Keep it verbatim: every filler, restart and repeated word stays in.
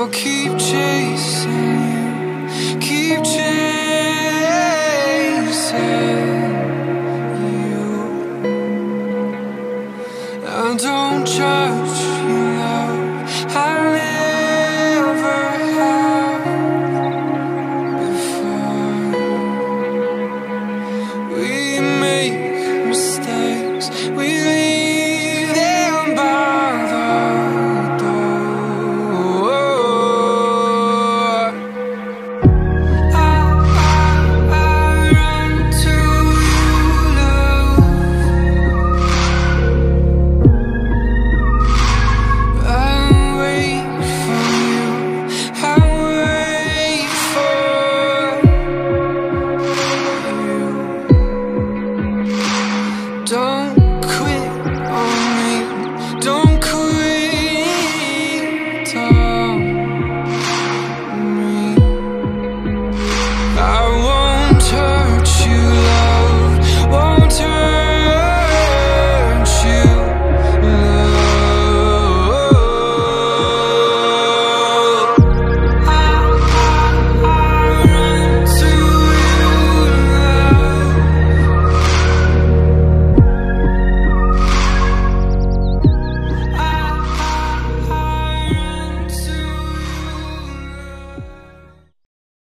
will keep chasing.